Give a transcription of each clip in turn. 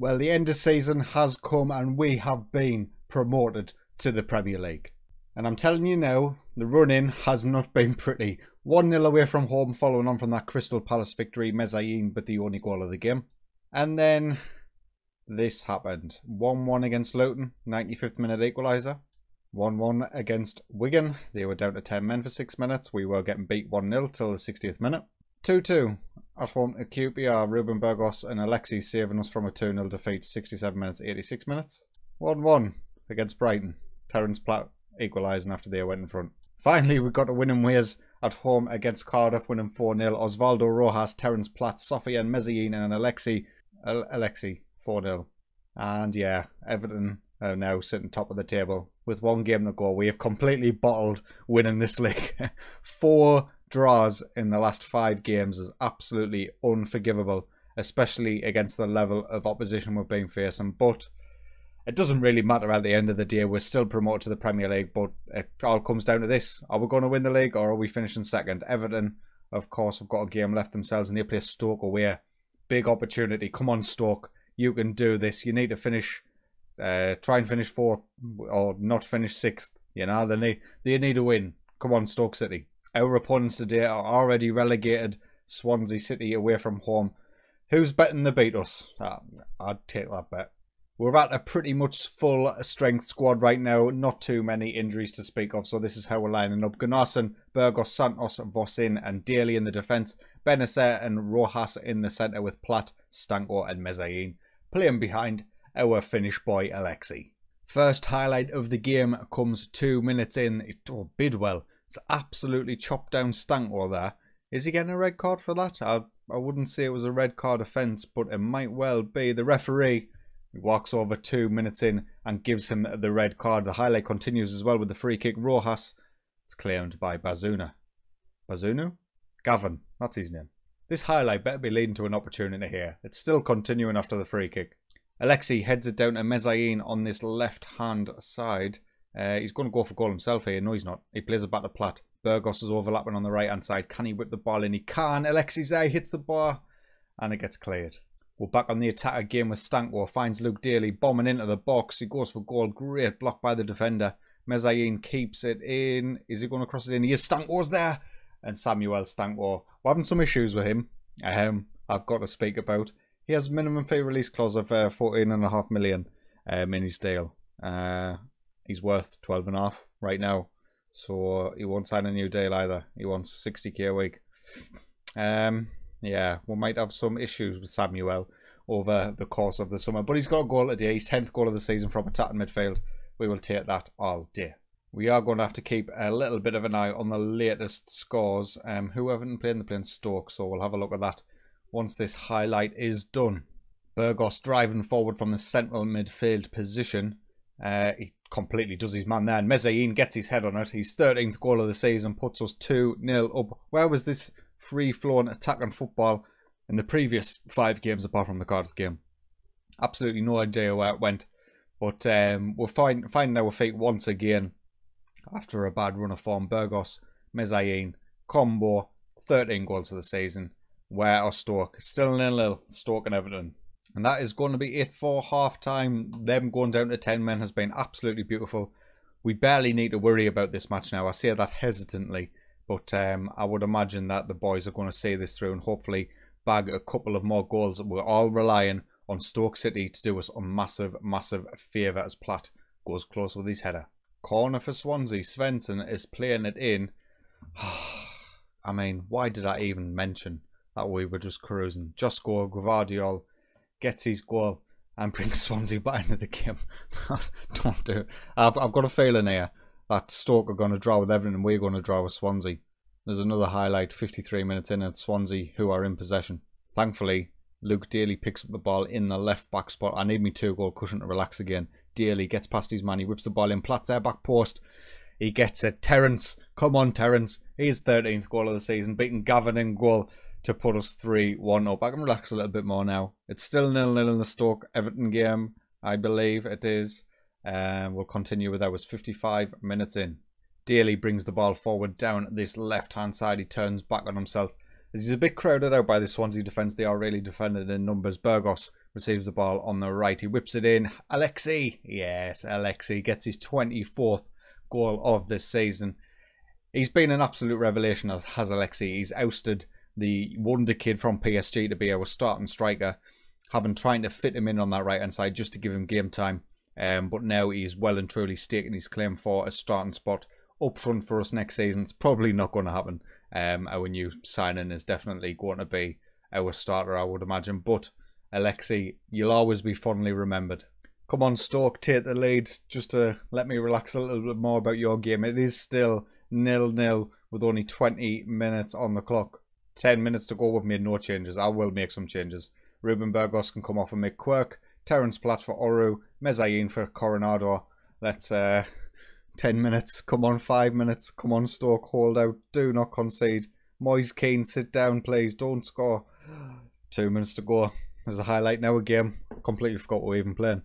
Well, the end of season has come and we have been promoted to the Premier League. And I'm telling you now, the run-in has not been pretty. 1-0 away from home following on from that Crystal Palace victory, Maillard but the only goal of the game. And then this happened. 1-1 against Luton, 95th minute equaliser. 1-1 against Wigan. They were down to 10 men for 6 minutes. We were getting beat 1-0 till the 60th minute. 2-2 at home to QPR. Ruben Burgos and Alexis saving us from a 2-0 defeat. 67 minutes, 86 minutes. 1-1 against Brighton. Terence Platt equalising after they went in front. Finally, we got a win in Wales at home against Cardiff, winning 4-0. Osvaldo Rojas, Terence Platt, Sofia and Mezzien and Alexi 4-0. And yeah, Everton are now sitting top of the table with one game to go. We have completely bottled winning this league. 4 draws in the last 5 games is absolutely unforgivable, especially against the level of opposition we've been facing. But it doesn't really matter at the end of the day. We're still promoted to the Premier League, but it all comes down to this. Are we going to win the league or are we finishing second? Everton, of course, have got a game left themselves and they play Stoke away. Big opportunity. Come on, Stoke. You can do this. You need to finish, try and finish 4th or not finish 6th. You know, they need a win. Come on, Stoke City. Our opponents today are already relegated. Swansea City away from home. Who's betting they beat us? I'd take that bet. We're at a pretty much full strength squad right now. Not too many injuries to speak of. So this is how we're lining up. Gunnarsson, Burgos, Santos, Vossin and Daly in the defence. Beneser and Rojas in the centre with Platt, Stankovar and Mezzien. Playing behind our Finnish boy Alexi. First highlight of the game comes 2 minutes in. Bidwell. It's absolutely chopped down Stankovar there. Is he getting a red card for that? I wouldn't say it was a red card offence, but it might well be. The referee walks over 2 minutes in and gives him the red card. The highlight continues as well with the free kick. Rojas. It's claimed by Bazuna. Bazunu? Gavin. That's his name. This highlight better be leading to an opportunity here. It's still continuing after the free kick. Alexi heads it down to Mezzien on this left-hand side. He's going to go for goal himself here. No, he's not. He plays it back to Platt. Burgos is overlapping on the right-hand side. Can he whip the ball in? He can. Alexi's there. He hits the bar. And it gets cleared. We're back on the attack again with Stankovar. Finds Luke Daly bombing into the box. He goes for goal. Great block by the defender. Mezzien keeps it in. Is he going to cross it in? He is. Stankovar's there. And Samuel Stankovar. We're having some issues with him. I've got to speak about. He has a minimum fee release clause of 14.5 million in his deal. He's worth 12.5 right now. So he won't sign a new deal either. He wants 60k a week. Yeah, we might have some issues with Samuel over the course of the summer. But he's got a goal today. His 10th goal of the season from attacking midfield. We will take that all day. We are going to have to keep a little bit of an eye on the latest scores. Who haven't played? They're playing Stoke. So we'll have a look at that once this highlight is done. Burgos driving forward from the central midfield position. He completely does his man there, and Mezzien gets his head on it. His 13th goal of the season puts us 2-0 up. Where was this free-flowing attack on football in the previous 5 games apart from the Cardiff game? Absolutely no idea where it went, but we're finding our feet once again after a bad run of form. Burgos, Mezzien, combo, 13 goals of the season. Where are Stoke? Still 0-0, Stoke and Everton. And that is going to be it for half-time. Them going down to 10 men has been absolutely beautiful. We barely need to worry about this match now. I say that hesitantly, but I would imagine that the boys are going to see this through and hopefully bag a couple of more goals. We're all relying on Stoke City to do us a massive, massive favour as Platt goes close with his header. Corner for Swansea. Svensson is playing it in. I mean, why did I even mention that we were just cruising? Josko Gvardiol gets his goal and brings Swansea back into the game. Don't do it. I've got a feeling here that Stoke are going to draw with Everton and we're going to draw with Swansea. There's another highlight, 53 minutes in, at Swansea who are in possession. Thankfully, Luke Daly picks up the ball in the left back spot. I need me 2-goal cushion to relax again. Daly gets past his man. He whips the ball in. Platt's there, back post. He gets it. Terence. Come on, Terence. His 13th goal of the season, beating Gavin in goal to put us 3-1 up. I can relax a little bit more now. It's still 0-0 in the Stoke-Everton game, I believe it is. We'll continue with that. It was 55 minutes in. Daly brings the ball forward down this left-hand side. He turns back on himself. As he's a bit crowded out by the Swansea defence, they are really defended in numbers. Burgos receives the ball on the right. He whips it in. Alexi. Yes, Alexi gets his 24th goal of this season. He's been an absolute revelation, as has Alexi. He's ousted the wonder kid from PSG to be our starting striker. Having trying to fit him in on that right-hand side just to give him game time. But now he's well and truly staking his claim for a starting spot up front for us next season. It's probably not going to happen. Our new signing is definitely going to be our starter, I would imagine. But Alexi, you'll always be fondly remembered. Come on, Stoke, take the lead. Just to let me relax a little bit more about your game. It is still 0-0 with only 20 minutes on the clock. 10 minutes to go. We've made no changes. I will make some changes. Ruben Burgos can come off and make Quirk. Terence Platt for Oru. Mezayin for Coronado. Let's 10 minutes. Come on, 5 minutes. Come on, Stoke, hold out. Do not concede. Moise Keane, sit down, please. Don't score. 2 minutes to go. There's a highlight now again. Completely forgot what we're even playing.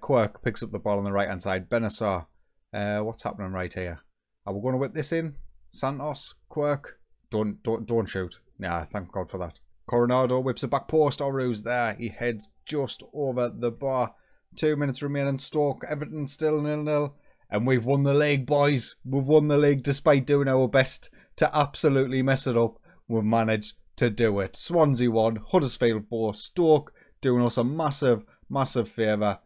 Quirk picks up the ball on the right-hand side. Beneser. What's happening right here? Are we going to whip this in? Santos, Quirk. Don't shoot. Nah, thank God for that. Coronado whips a back post. Oru's there. He heads just over the bar. 2 minutes remaining. Stoke, Everton still 0-0. And we've won the league, boys. We've won the league despite doing our best to absolutely mess it up. We've managed to do it. Swansea 1, Huddersfield 4, Stoke doing us a massive, massive favour.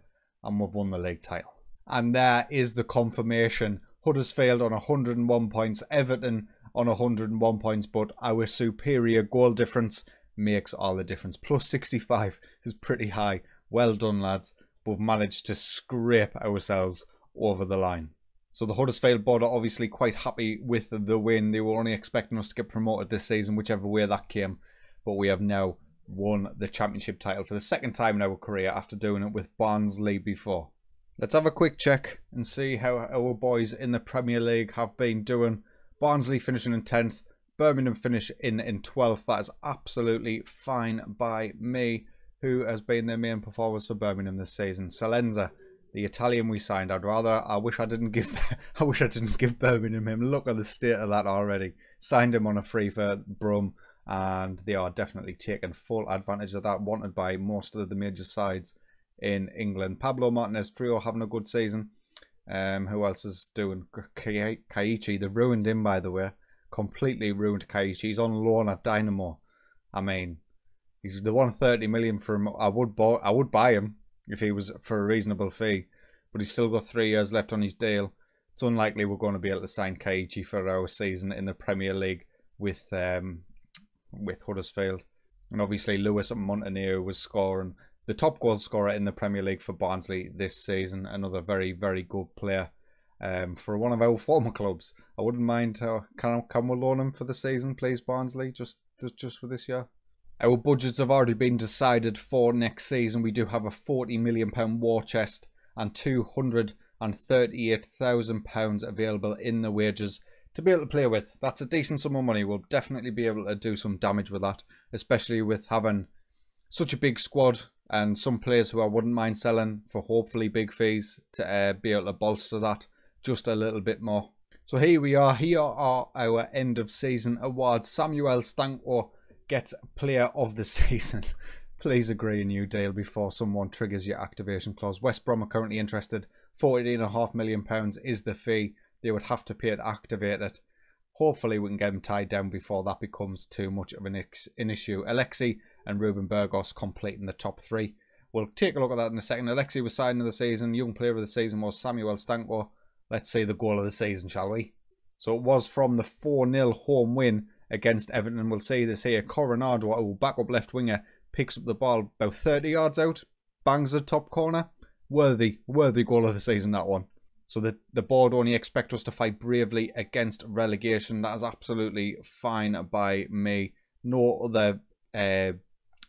And we've won the league title. And there is the confirmation. Huddersfield on 101 points. Everton on 101 points. But our superior goal difference makes all the difference. Plus 65 is pretty high. Well done, lads. We've managed to scrape ourselves over the line. So the Huddersfield board are obviously quite happy with the win. They were only expecting us to get promoted this season, whichever way that came. But we have now won the Championship title for the second time in our career after doing it with Barnsley before. Let's have a quick check and see how our boys in the Premier League have been doing. Barnsley finishing in 10th. Birmingham finish in 12th. That is absolutely fine by me. Who has been their main performers for Birmingham this season? Salenza, the Italian we signed. I wish I didn't give Birmingham him. Look at the state of that already. Signed him on a free for Brum, and they are definitely taking full advantage of that. Wanted by most of the major sides in England. Pablo Martinez Trio having a good season. Who else is doing? Kaichi. They ruined him, by the way. Completely ruined Kaichi. He's on loan at Dynamo. I mean, he's the 130 million for him. I would buy him if he was for a reasonable fee, but he's still got 3 years left on his deal. It's unlikely we're going to be able to sign Kaichi for our season in the Premier League with Huddersfield. And obviously Lewis Montenegro was scoring, the top goal scorer in the Premier League for Barnsley this season. Another very, very good player for one of our former clubs. I wouldn't mind. Can we loan him for the season, please, Barnsley? Just for this year. Our budgets have already been decided for next season. We do have a £40 million war chest and £238,000 available in the wages to be able to play with. That's a decent sum of money. We'll definitely be able to do some damage with that, especially with having such a big squad and some players who I wouldn't mind selling for hopefully big fees to be able to bolster that just a little bit more. So here we are. Here are our end of season awards. Samuel Stankovar gets player of the season. Please agree a new deal before someone triggers your activation clause. West Brom are currently interested. £14.5 million is the fee they would have to pay to activate it. Hopefully we can get them tied down before that becomes too much of an issue. Alexi and Ruben Burgos completing the top three. We'll take a look at that in a second. Alexi was signing of the season. Young player of the season was Samuel Stankovar. Let's see the goal of the season, shall we? So it was from the 4-0 home win against Everton. We'll see this here. Coronado, our backup left winger, picks up the ball about 30 yards out, bangs the top corner. Worthy goal of the season, that one. So the board only expect us to fight bravely against relegation. That is absolutely fine by me. No other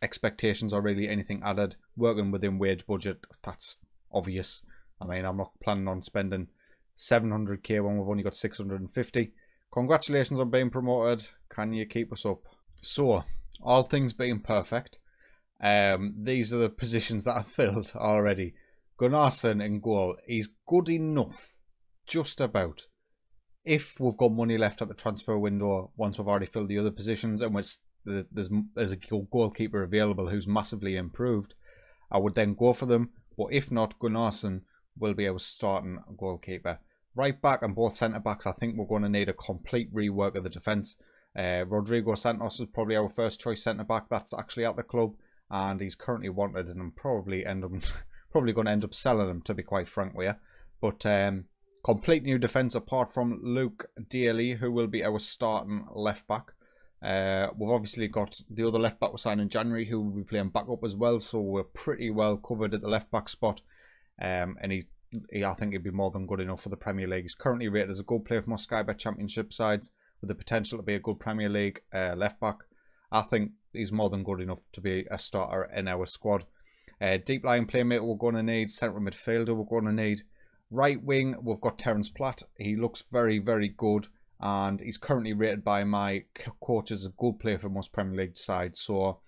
expectations or really anything added. Working within wage budget, that's obvious. I mean, I'm not planning on spending 700k when we've only got 650. Congratulations on being promoted. Can you keep us up? So, all things being perfect, these are the positions that I've filled already. Gunnarsson in goal. He's good enough, just about. If we've got money left at the transfer window, once we've already filled the other positions, and there's a goalkeeper available who's massively improved, I would then go for them. But if not, Gunnarsson will be able to start in goalkeeper. Right back and both centre-backs, I think we're going to need a complete rework of the defence. Rodrigo Santos is probably our first choice centre-back. That's actually at the club and he's currently wanted, and I'm probably going to end up selling him, to be quite frank with you. But complete new defence apart from Luke Daly, who will be our starting left-back. We've obviously got the other left-back we signed in January, who will be playing back-up as well, so we're pretty well covered at the left-back spot. And I think he'd be more than good enough for the Premier League. He's currently rated as a good player for most Sky Bet Championship sides, with the potential to be a good Premier League left-back. I think he's more than good enough to be a starter in our squad. Deep-lying playmaker we're going to need, central midfielder we're going to need. Right wing, we've got Terence Platt. He looks very, very good, and he's currently rated by my coach as a good player for most Premier League sides. So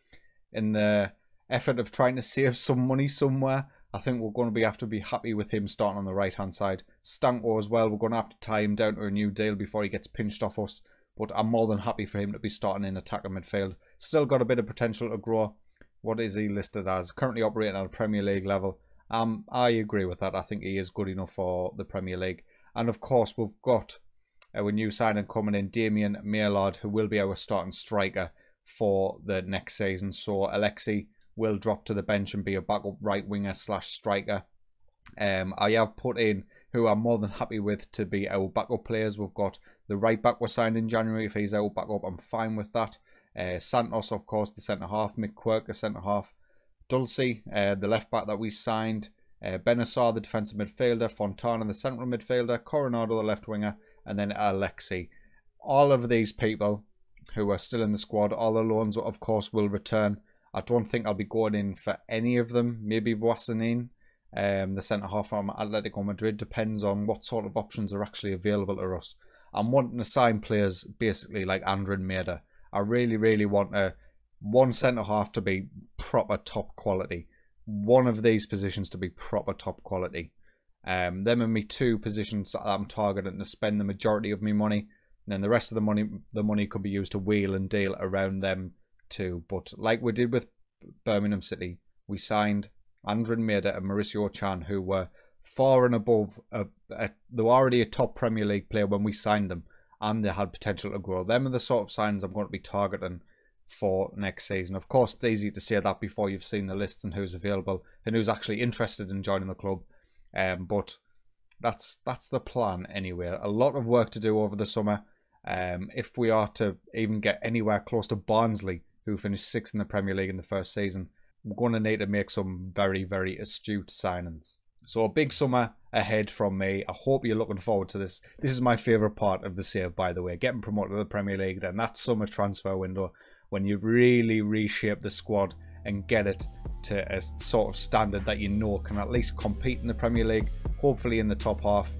in the effort of trying to save some money somewhere, I think we're going to have to be happy with him starting on the right-hand side. Stankovar as well, we're going to have to tie him down to a new deal before he gets pinched off us. But I'm more than happy for him to be starting in attack and midfield. Still got a bit of potential to grow. What is he listed as? Currently operating at a Premier League level. I agree with that. I think he is good enough for the Premier League. And of course, we've got our new signing coming in, Damian Maillard, who will be our starting striker for the next season. So Alexi will drop to the bench and be a backup right winger slash striker. I have put in who I'm more than happy with to be our backup players. We've got the right back we signed in January. If he's our backup, I'm fine with that. Santos, of course, the centre half. McQuirk, the centre half. Dulce, the left back that we signed. Beneser, the defensive midfielder. Fontana, the central midfielder. Coronado, the left winger. And then Alexi. All of these people who are still in the squad, all the loans, of course, will return. I don't think I'll be going in for any of them. Maybe Voaseneen, the centre-half from Atletico Madrid. Depends on what sort of options are actually available to us. I'm wanting to sign players basically like Andrin Mader. I really, really want one centre-half to be proper top quality. One of these positions to be proper top quality. Them and me two positions that I'm targeting to spend the majority of my money. And then the rest of the money could be used to wheel and deal around them too. But like we did with Birmingham City, we signed Andrin Mader and Mauricio Chan, who were far and above. They were already a top Premier League player when we signed them, and they had potential to grow. Them are the sort of signs I'm going to be targeting for next season. Of course, it's easy to say that before you've seen the lists and who's available and who's actually interested in joining the club. But that's the plan anyway. A lot of work to do over the summer. If we are to even get anywhere close to Barnsley, who finished 6th in the Premier League in the first season, we're going to need to make some very, very astute signings. So a big summer ahead from me. I hope you're looking forward to this. This is my favourite part of the save, by the way. Getting promoted to the Premier League, then that summer transfer window, when you really reshape the squad and get it to a sort of standard that you know can at least compete in the Premier League, hopefully in the top half.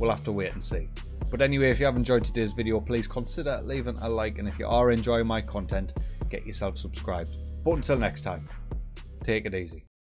We'll have to wait and see. But anyway, if you have enjoyed today's video, please consider leaving a like. And if you are enjoying my content, get yourself subscribed. But until next time, take it easy.